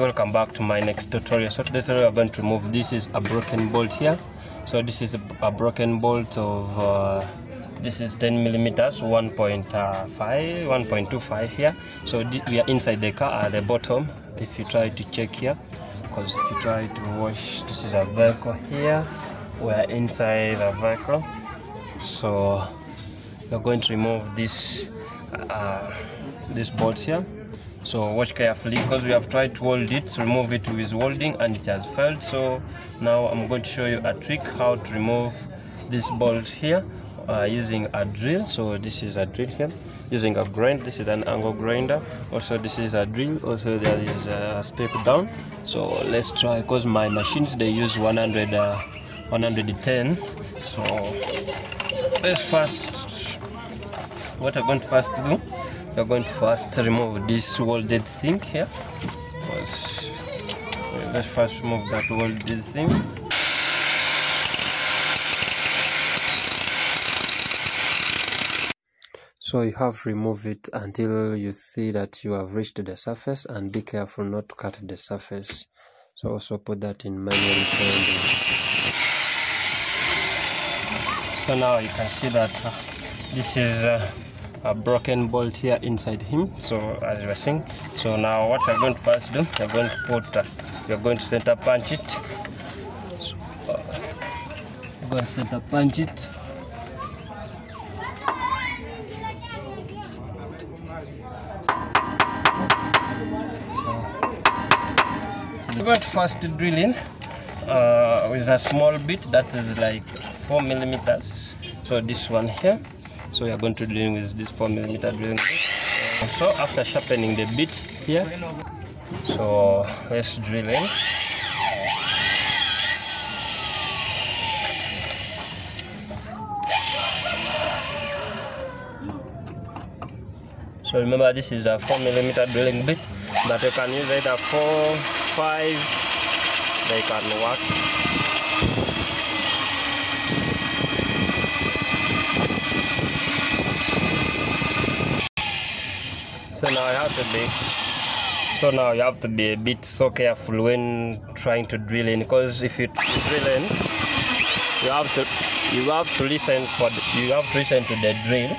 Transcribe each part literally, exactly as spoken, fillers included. Welcome back to my next tutorial. So today we are going to remove, this is a broken bolt here. So this is a, a broken bolt of uh, this is ten millimeters, one point five, one point two five here. So we are inside the car at the bottom. If you try to check here, because if you try to wash, this is a vehicle here. We are inside the vehicle, so we are going to remove this uh, this bolt here. So watch carefully, because we have tried to weld it, remove it with welding, and it has failed. So now I'm going to show you a trick how to remove this bolt here uh, using a drill. So this is a drill here, using a grind. This is an angle grinder. Also this is a drill. Also there is a step down. So let's try, because my machines, they use one hundred, one ten. So let's first, what I'm going to first do, we're going to first remove this welded thing here. First, let's first remove that welded thing. So you have to remove it until you see that you have reached the surface, and be careful not to cut the surface. So also put that in manual handling. So now you can see that uh, this is uh, a broken bolt here inside him. So as you were saying, so now what I'm going to first do, I'm going to put, uh, you're going to center punch it. So, uh, I'm going to center punch it. So, so we're going to first drill in uh, with a small bit that is like four millimeters. So this one here. So we are going to drill with this four millimeter drilling. So after sharpening the bit here, so let's drill in. So remember, this is a four millimeter drilling bit, but you can use either four, five, they can work. So now you have to be so now you have to be a bit so careful when trying to drill in, because if you drill in, you have to you have to listen for the, you have to listen to the drill.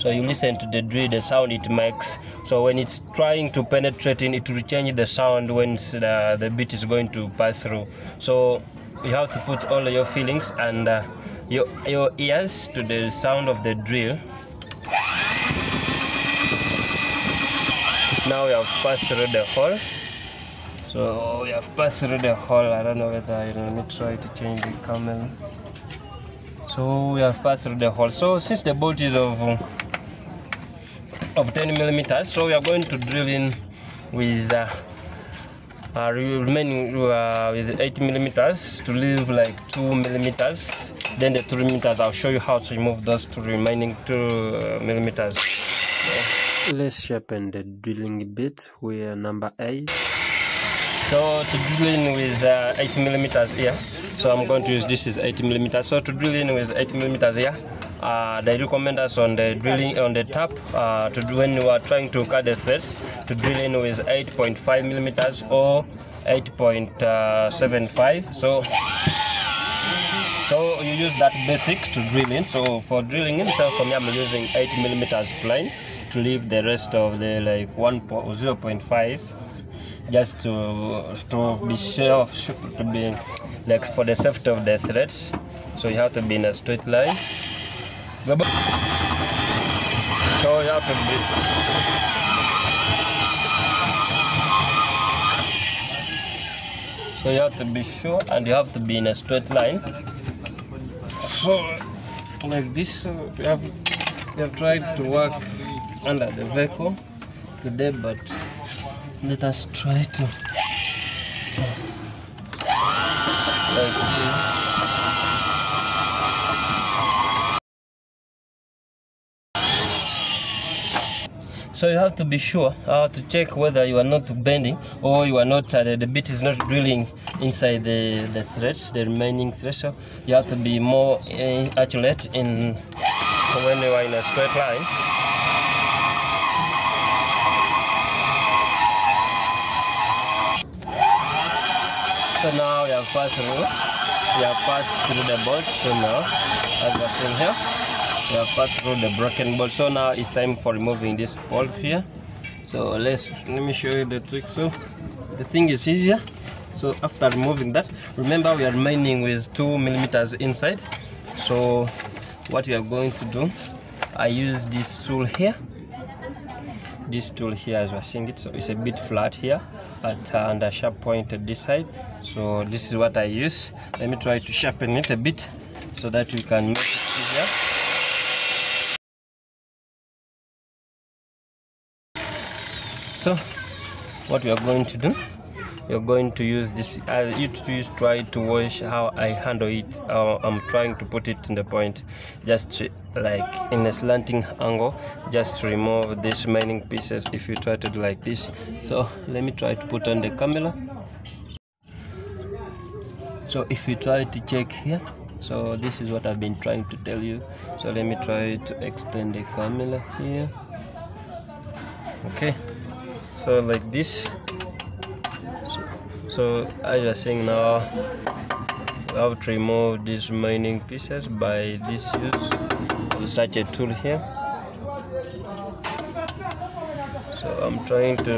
So you listen to the drill, the sound it makes. So when it's trying to penetrate in, it will change the sound when the, the bit is going to pass through. So you have to put all your feelings and uh, your your ears to the sound of the drill. Now we have passed through the hole. So we have passed through the hole. I don't know whether, you know, let me try to change the camera. So we have passed through the hole. So since the bolt is of of ten millimeters, so we are going to drill in with uh, uh, remaining uh, with eight millimeters to leave like two millimeters. Then the two millimeters, I'll show you how to remove those two remaining two uh, millimeters. So, let's sharpen the drilling bit. We are number eight. So to drill in with uh, eight millimeters here. So I'm going to use, this is eight millimeters. So to drill in with eight millimeters here, uh, they recommend us on the drilling on the tap uh, to do when you are trying to cut the threads, to drill in with eight point five millimeters or eight point seven five. So so you use that basic to drill in. So for drilling in, so for me, I'm using eight millimeters plain. To leave the rest of the like one point zero point five, just to to be sure, to be like for the safety of the threads. So you have to be in a straight line. So you have to be. So you have to be sure, and you have to be in a straight line. So like this, uh, we have we have tried to work under the vehicle today, but let us try to like this. So you have to be sure how to check whether you are not bending or you are not, uh, the, the bit is not drilling inside the, the threads, the remaining threads. So you have to be more uh, accurate in when you are in a straight line. So now we have passed through. We have passed through the bolt. So now, as we're seeing here, we have passed through the broken bolt. So now it's time for removing this bolt here. So let's let me show you the trick. So the thing is easier. So after removing that, remember we are mining with two millimeters inside. So what we are going to do, I use this tool here. This tool here, as we're seeing it, so it's a bit flat here, but uh, and a sharp point at this side. So this is what I use. Let me try to sharpen it a bit so that we can make it easier. So what we are going to do, you're going to use this. Uh, you to try to watch how I handle it. Uh, I'm trying to put it in the point, just to, like in a slanting angle, just to remove these remaining pieces. If you try to do like this, so let me try to put on the camera. So if you try to check here, so this is what I've been trying to tell you. So let me try to extend the camera here. Okay, so like this. So as I was saying, now we have to remove these remaining pieces by this use of such a tool here. So I'm trying to,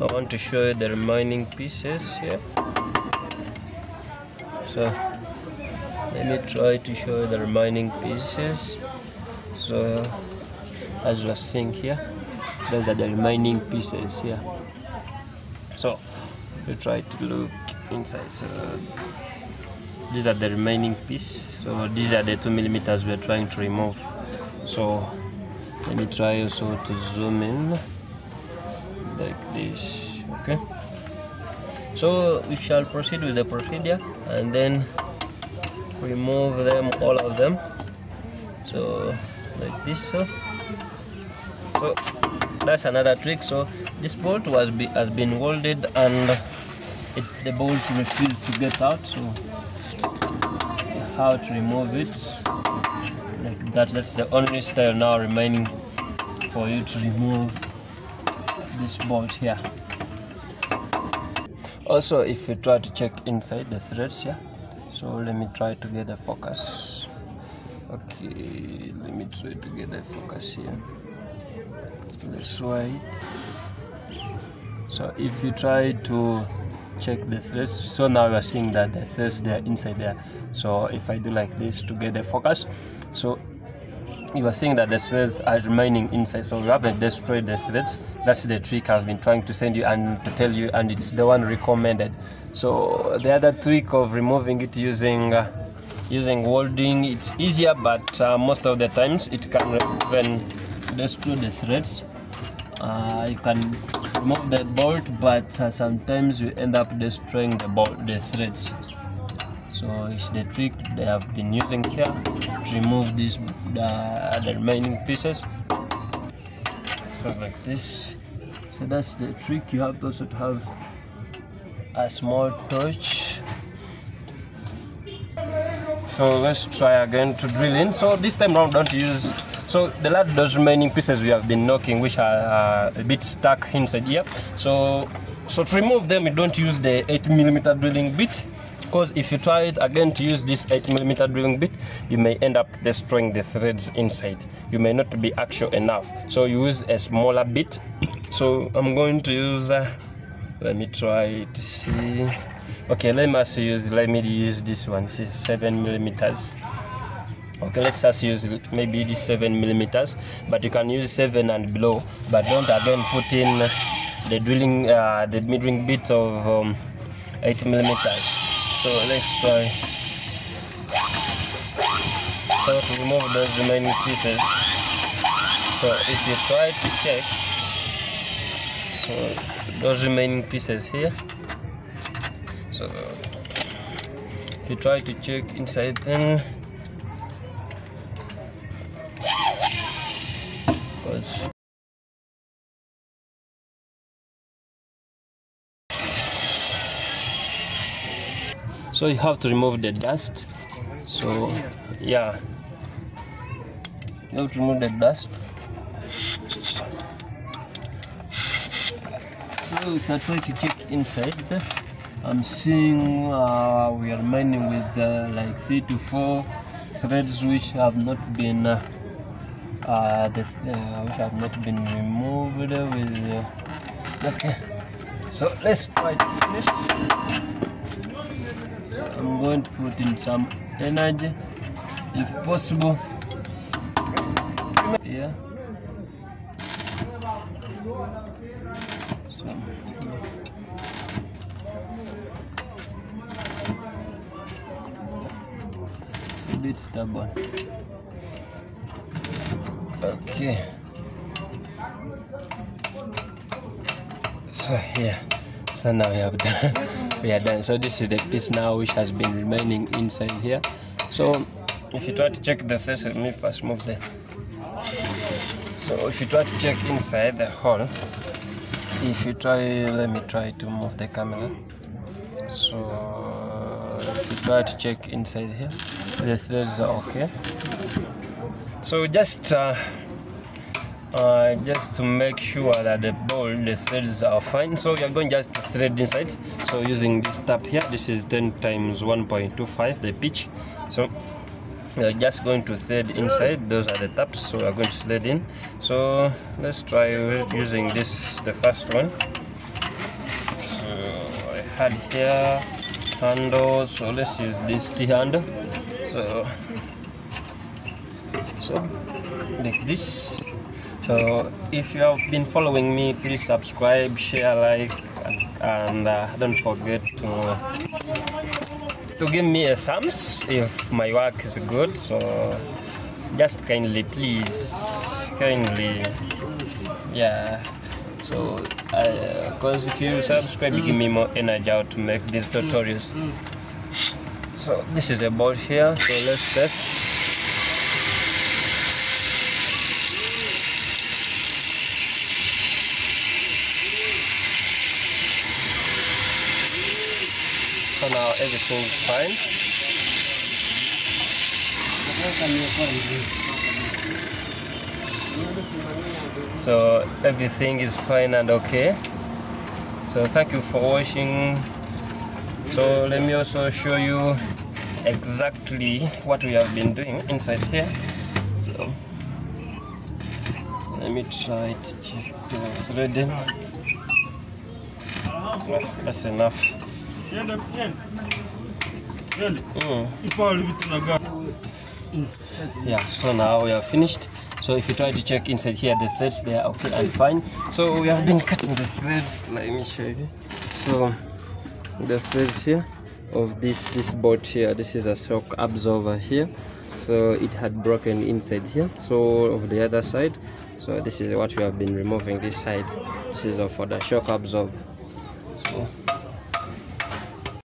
I want to show you the remaining pieces here. So let me try to show you the remaining pieces. So as I was saying here, those are the remaining pieces here. So we try to look inside. So these are the remaining piece. So these are the two millimeters we're trying to remove. So let me try also to zoom in like this. Okay, so we shall proceed with the procedure and then remove them, all of them, so like this. So so that's another trick. So this bolt was be, has been welded and it, the bolt refused to get out. So how to remove it like that? That's the only style now remaining for you to remove this bolt here. Also, if you try to check inside the threads here, so let me try to get the focus. Okay, let me try to get the focus here. That's right. So if you try to check the threads, so now you are seeing that the threads they are inside there. So if I do like this to get the focus, so you are seeing that the threads are remaining inside. So you haven't destroyed the threads. That's the trick I've been trying to send you and to tell you, and it's the one recommended. So the other trick of removing it using uh, using welding, it's easier, but uh, most of the times it can even destroy the threads. Uh, you can remove the bolt, but uh, sometimes you end up destroying the bolt, the threads. So it's the trick they have been using here to remove these uh, the remaining pieces, stuff like this. So that's the trick. You have to also have a small torch. So let's try again to drill in. So this time round, don't use. So the last those remaining pieces we have been knocking, which are uh, a bit stuck inside here. So, so to remove them, you don't use the eight millimeter drilling bit, because if you try it again to use this eight millimeter drilling bit, you may end up destroying the threads inside. You may not be actual enough. So you use a smaller bit. So I'm going to use, uh, let me try to see. Okay, let me use, let me use this one, see, seven millimeters. Okay, let's just use maybe this seven millimeters, but you can use seven and below, but don't again put in the drilling uh, the drilling bit of um, eight millimeters. So let's try so to remove those remaining pieces. So if you try to check so those remaining pieces here, so if you try to check inside, then so you have to remove the dust. So yeah, you have to remove the dust. So you can try to check inside. I'm seeing uh, we are mining with uh, like three to four threads which have not been uh, uh, the, uh, which have not been removed with uh, okay. So let's try to finish. So I'm going to put in some energy if possible. Yeah. So, yeah. Bit stubborn. Okay, so yeah, so now we have done we are done. So this is the piece now which has been remaining inside here. So if you try to check the threads, let me first move the so if you try to check inside the hole, if you try let me try to move the camera. So if you try to check inside here, the threads are okay. So just uh, uh, just to make sure that the ball, the threads are fine. So we are going just to thread inside. So using this tab here, this is ten times one point two five the pitch. So we are just going to thread inside. Those are the tabs. So we are going to thread in. So let's try using this, the first one. So I had here handle. So let's use this T handle. So, so like this. So if you have been following me, please subscribe, share, like, and, and uh, don't forget to to give me a thumbs if my work is good. So just kindly, please, kindly, yeah. So because uh, if you subscribe, you give me more energy out to make these tutorials. So this is the ball here, so let's test. So now everything's fine. So everything is fine and okay. So thank you for watching. So let me also show you exactly what we have been doing inside here. So let me try to check the threading. Well, that's enough. Mm. Yeah, so now we are finished. So if you try to check inside here, the threads, they are okay and fine. So we have been cutting the threads. Let me show you. So the threads here of this this bolt here, this is a shock absorber here, so it had broken inside here. So of the other side, so this is what we have been removing. This side, this is for the shock absorber. So